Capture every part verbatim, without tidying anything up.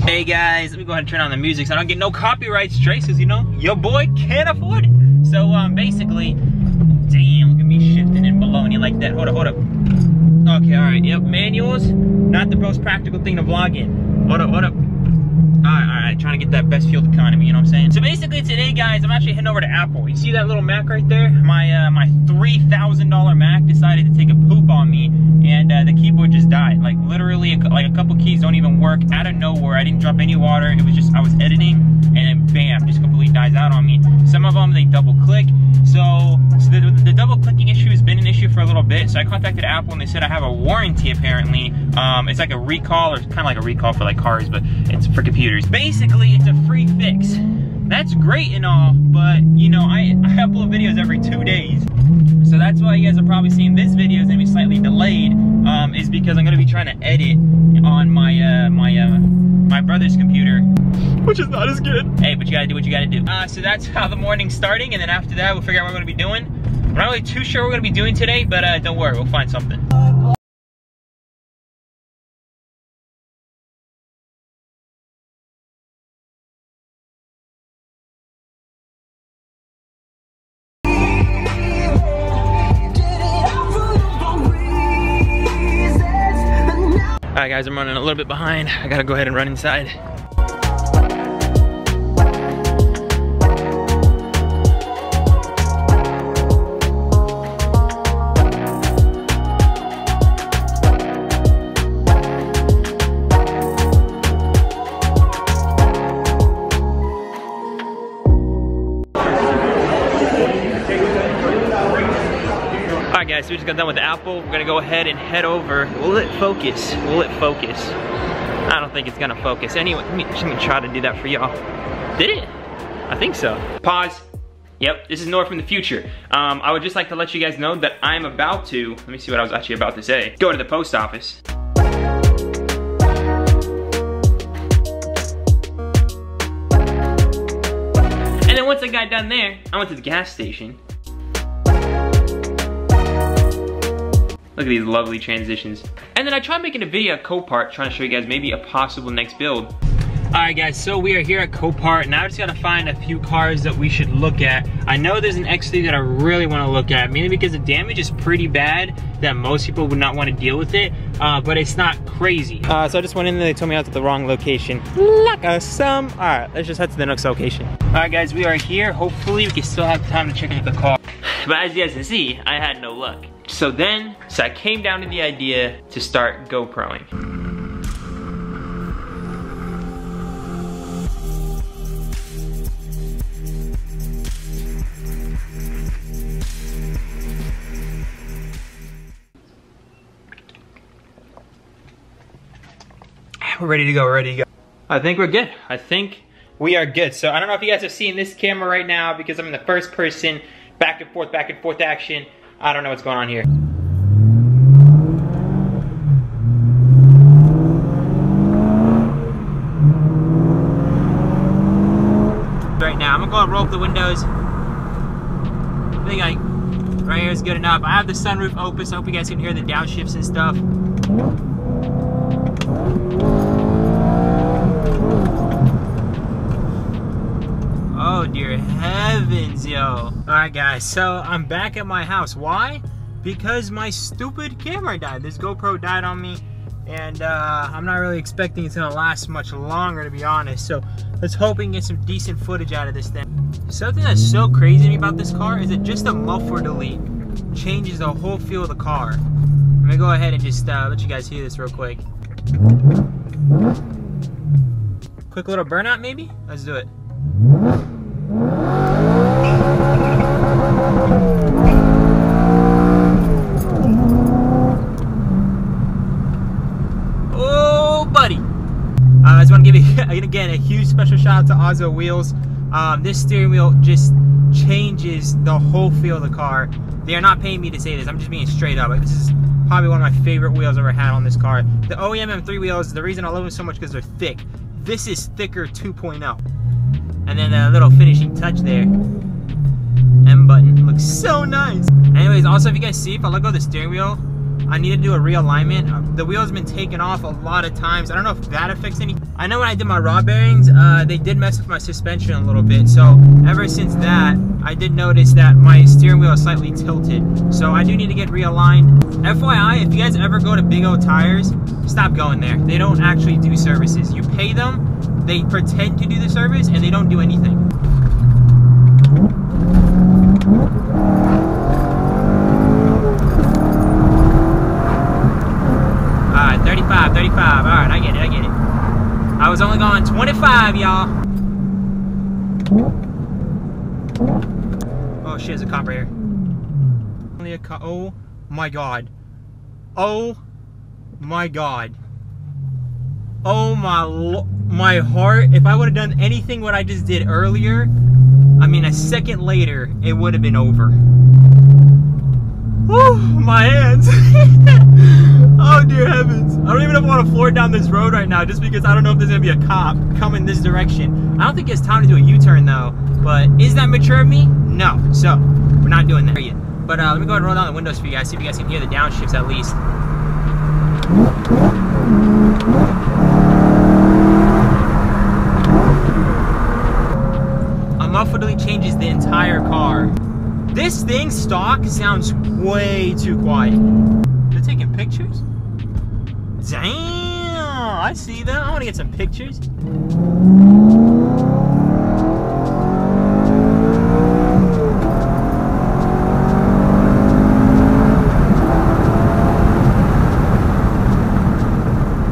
Hey guys, let me go ahead and turn on the music so I don't get no copyright traces, you know? Your boy can't afford it. So um, basically, damn, look at me shifting and baloney like that. Hold up, hold up. Okay, all right, yep, manuals, not the most practical thing to vlog in. Hold up, hold up. All right, all right, trying to get that best fuel economy, you know what I'm saying? So basically today, guys, I'm actually heading over to Apple. You see that little Mac right there? My uh, my three thousand dollar Mac decided to take a poop on me, and uh, the keyboard just died. Like literally, like a couple keys don't even work out of nowhere. I didn't drop any water. It was just, I was editing, and then bam, just completely dies out on me. Some of them, they double click. So, so the, the double clicking issue has been an issue for a little bit. So I contacted Apple and they said I have a warranty apparently. Um, it's like a recall, or kind of like a recall for like cars, but it's for computers. Basically, it's a free fix. That's great and all, but you know, I, I upload videos every two days. So that's why you guys are probably seeing this video is gonna be slightly delayed, um, is because I'm gonna be trying to edit on my, uh, my, uh, my brother's computer, which is not as good. Hey, but you gotta do what you gotta do. Uh, so that's how the morning's starting, and then after that, we'll figure out what we're gonna be doing. We're not really too sure what we're gonna be doing today, but uh, don't worry, we'll find something. All right, guys, I'm running a little bit behind. I gotta go ahead and run inside. So we just got done with Apple. We're gonna go ahead and head over. Will it focus? Will it focus? I don't think it's gonna focus. Anyway, let me, I'm gonna try to do that for y'all. Did it? I think so. Pause. Yep, this is Nora from the future. Um, I would just like to let you guys know that I'm about to, let me see what I was actually about to say. Go to the post office. And then once I got done there, I went to the gas station. Look at these lovely transitions. And then I tried making a video at Copart, trying to show you guys maybe a possible next build. All right guys, so we are here at Copart, and I just gotta find a few cars that we should look at. I know there's an X three that I really wanna look at, mainly because the damage is pretty bad that most people would not wanna deal with it, uh, but it's not crazy. Uh, so I just went in and they told me I was at the wrong location. Like a sum. All right, let's just head to the next location. All right guys, we are here. Hopefully we can still have time to check out the car. But as you guys can see, I had no luck. So then, so I came down to the idea to start GoProing. We're ready to go, we're ready to go. I think we're good. I think we are good. So I don't know if you guys are seeing this camera right now because I'm in the first person, back and forth, back and forth action. I don't know what's going on here. Right now, I'm gonna go and roll up the windows. I think I, right here is good enough. I have the sunroof open, so I hope you guys can hear the downshifts and stuff. Oh dear heavens, yo. Alright guys, so I'm back at my house. Why? Because my stupid camera died. This GoPro died on me, and uh, I'm not really expecting it's gonna last much longer, to be honest. So let's hope we can get some decent footage out of this thing. Something that's so crazy to me about this car is that just a muffler delete changes the whole feel of the car. I'm gonna go ahead and just uh, let you guys hear this real quick. Quick little burnout maybe? Let's do it. Oh, buddy. Uh, I just want to give you, again, a huge special shout out to Ozzo Wheels. Um, this steering wheel just changes the whole feel of the car. They are not paying me to say this. I'm just being straight up. Like, this is probably one of my favorite wheels I've ever had on this car. The O E M M three wheels, the reason I love them so much because they're thick. This is thicker two point oh. And then a little finishing touch there. M button looks so nice. Anyways, also if you guys see, if I let go of the steering wheel, I need to do a realignment. The wheel's been taken off a lot of times. I don't know if that affects any. I know when I did my rod bearings, uh, they did mess with my suspension a little bit. So ever since that, I did notice that my steering wheel is slightly tilted. So I do need to get realigned. F Y I, if you guys ever go to Big O Tires, stop going there. They don't actually do services. You pay them, they pretend to do the service, and they don't do anything. thirty-five, all right, I get it, I get it. I was only going twenty-five, y'all. Oh shit, there's a cop right here. Only a cop, oh my God. Oh my God. Oh my, my heart, if I would've done anything what I just did earlier, I mean a second later, it would've been over. Whew, my hands. Oh dear heavens. I don't even want to floor down this road right now just because I don't know if there's going to be a cop coming this direction. I don't think it's time to do a U-turn though, but is that mature of me? No. So, we're not doing that yet. But uh, let me go ahead and roll down the windows for you guys, see if you guys can hear the downshifts at least. Muffledly changes the entire car. This thing stock sounds way too quiet. They're taking pictures? Damn, I see that. I want to get some pictures.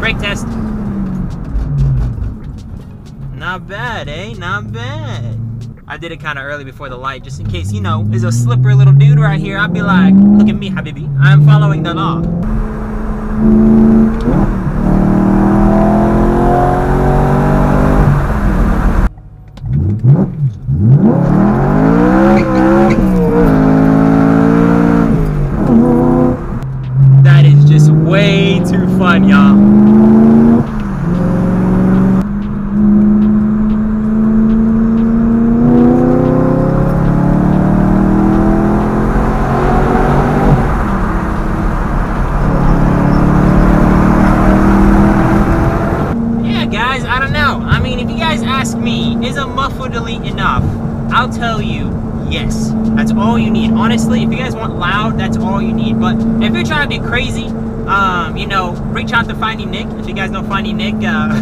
Brake test. Not bad, eh? Not bad. I did it kind of early before the light, just in case, you know, there's a slippery little dude right here. I'd be like, look at me, habibi. I'm following the law. That is just way too fun, y'all. I'll tell you, yes, that's all you need. Honestly, if you guys want loud, that's all you need. But if you're trying to be crazy, um, you know, reach out to Findy Nick. If you guys know Findy Nick, uh,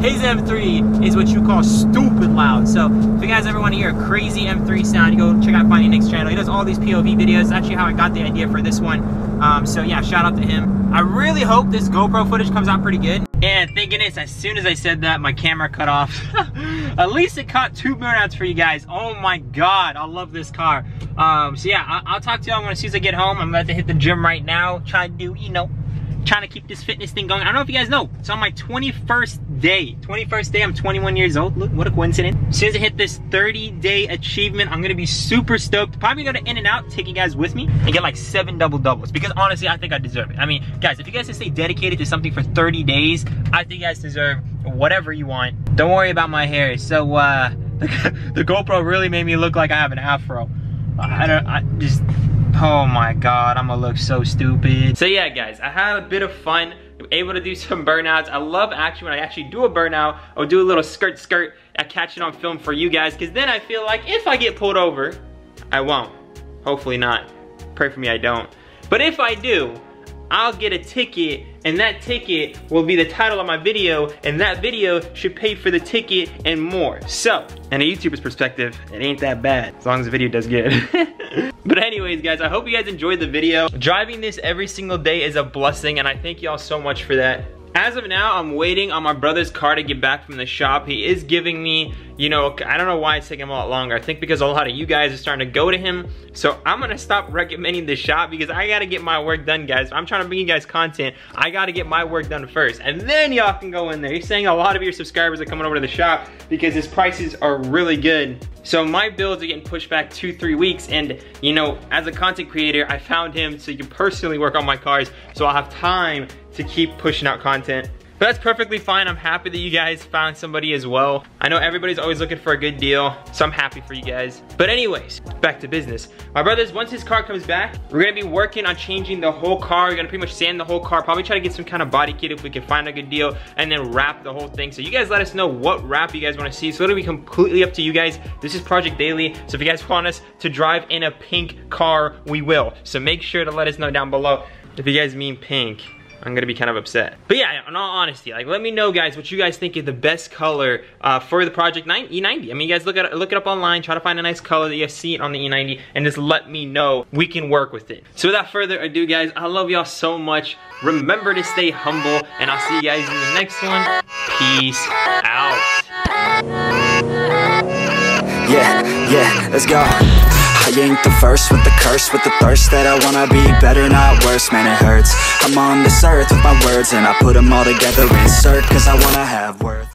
his M three is what you call stupid loud. So if you guys ever want to hear a crazy M three sound, you go check out Findy Nick's channel. He does all these P O V videos. That's actually how I got the idea for this one. Um, so yeah, shout out to him. I really hope this GoPro footage comes out pretty good. And thank goodness, as soon as I said that, my camera cut off. At least it caught two burnouts for you guys. Oh my God, I love this car. Um, so yeah, I I'll talk to y'all when as soon as I get home. I'm about to hit the gym right now. Try to do, you know, trying to keep this fitness thing going. I don't know if you guys know, it's on my twenty-first day. twenty-first day, I'm twenty-one years old. Look, what a coincidence. As soon as I hit this thirty day achievement, I'm gonna be super stoked. Probably go to In-N-Out, take you guys with me, and get like seven double doubles, because honestly, I think I deserve it. I mean, guys, if you guys can stay dedicated to something for thirty days, I think you guys deserve whatever you want. Don't worry about my hair. So, uh, the GoPro really made me look like I have an afro. I don't, I just, oh my God, I'm gonna look so stupid. So yeah, guys, I had a bit of fun. I'm able to do some burnouts. I love actually when I actually do a burnout, I'll do a little skirt skirt. I catch it on film for you guys, because then I feel like if I get pulled over, I won't. Hopefully not. Pray for me I don't. But if I do, I'll get a ticket, and that ticket will be the title of my video, and that video should pay for the ticket and more. So, in a YouTuber's perspective, it ain't that bad, as long as the video does good. But anyways, guys, I hope you guys enjoyed the video. Driving this every single day is a blessing, and I thank y'all so much for that. As of now, I'm waiting on my brother's car to get back from the shop. He is giving me, you know, I don't know why it's taking him a lot longer. I think because a lot of you guys are starting to go to him. So I'm gonna stop recommending the shop because I gotta get my work done, guys. I'm trying to bring you guys content. I gotta get my work done first, and then y'all can go in there. He's saying a lot of your subscribers are coming over to the shop because his prices are really good. So my builds are getting pushed back two, three weeks. And you know, as a content creator, I found him so you can personally work on my cars. So I'll have time to keep pushing out content. But that's perfectly fine. I'm happy that you guys found somebody as well. I know everybody's always looking for a good deal, so I'm happy for you guys. But anyways, back to business. My brothers, once his car comes back, we're gonna be working on changing the whole car. We're gonna pretty much sand the whole car, probably try to get some kind of body kit if we can find a good deal, and then wrap the whole thing. So you guys let us know what wrap you guys wanna see. So it'll be completely up to you guys. This is Project Daily, so if you guys want us to drive in a pink car, we will. So make sure to let us know down below if you guys mean pink. I'm gonna be kind of upset. But yeah, in all honesty, like, let me know, guys, what you guys think is the best color uh, for the Project E ninety. I mean, you guys look, at, look it up online, try to find a nice color that you have seen on the E ninety, and just let me know. We can work with it. So without further ado, guys, I love y'all so much. Remember to stay humble, and I'll see you guys in the next one. Peace out. Yeah, yeah, let's go. I ain't the first with the curse, with the thirst that I wanna be better, not worse, man it hurts. I'm on this earth with my words and I put them all together, insert, cause I wanna have worth.